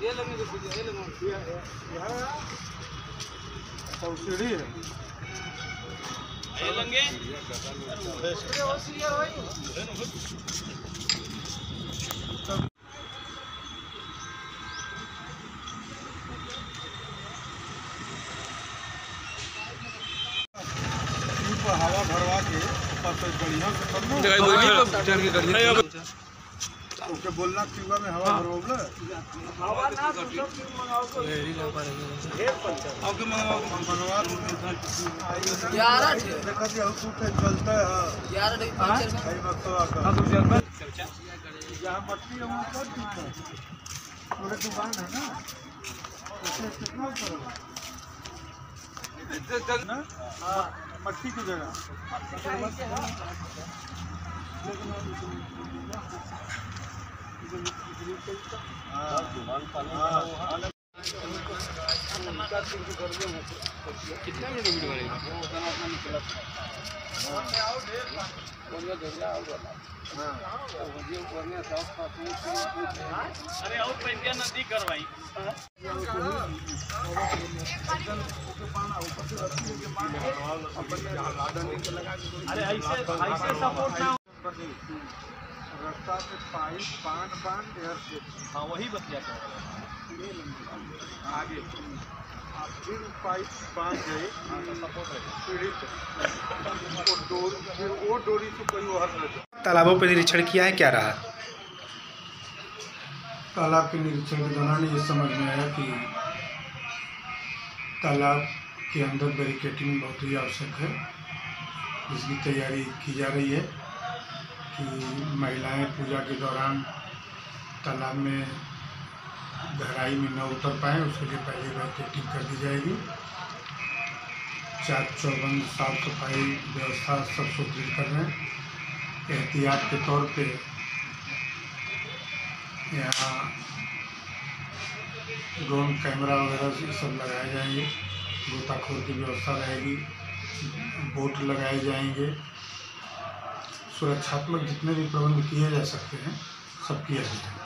ये हवा भरवा के पत्थर बढ़िया से करना जगह बोली चल के बढ़िया ओके बोलना क्यूबा में हवा भरवावला हवा ना सब मंगाओ को ढेरी लग पड़ेगा ढेर पंचर ओके मंगाओ हम बनवा दूंगा 11 देखा कि हम सूट पे चलता है 11 नहीं पंचर भाई मत आका अब जल्दी चर्चा यहां मट्टी हम कर देते हैं पूरे दुकान है ना उसमें कितना करो ना हां मट्टी की जगह कितना मिनट बनेगा अरे और पैसा नदी करवाई अरे ऐसे सपोर्ट ना रास्ता पे पाइप बांध एयर हाँ वही बतिया आगे आप फिर पाइप बांध गए वो डोरी से कोई और तालाबों पर निरीक्षण किया है क्या रहा तालाब के निरीक्षण के दौरान ये समझ में आया कि तालाब के अंदर बैरिकेटिंग बहुत ही आवश्यक है जिसकी तैयारी की जा रही है कि महिलाएं पूजा के दौरान तालाब में गहराई में न उतर पाएँ उसके लिए पहले बैरिकेटिंग कर दी जाएगी। चाक चौबंद साफ सफाई व्यवस्था सब सुदृढ़ कर रहे हैं। एहतियात के तौर पे यहाँ ड्रोन कैमरा वगैरह सब लगाए जाएंगे। गोताखोर की व्यवस्था रहेगी। बोट लगाए जाएंगे। सुरक्षात्मक जितने भी प्रबंध किए जा सकते हैं सब किया जाएगा।